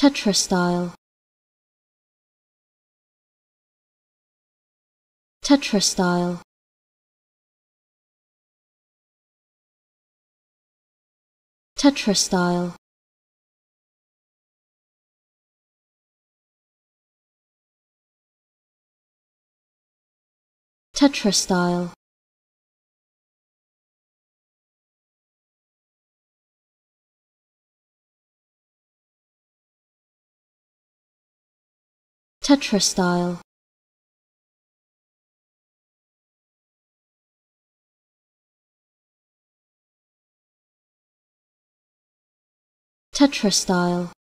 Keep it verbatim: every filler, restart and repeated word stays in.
Tetrastyle. Tetrastyle. Tetrastyle. Tetrastyle. Tetrastyle. Tetrastyle.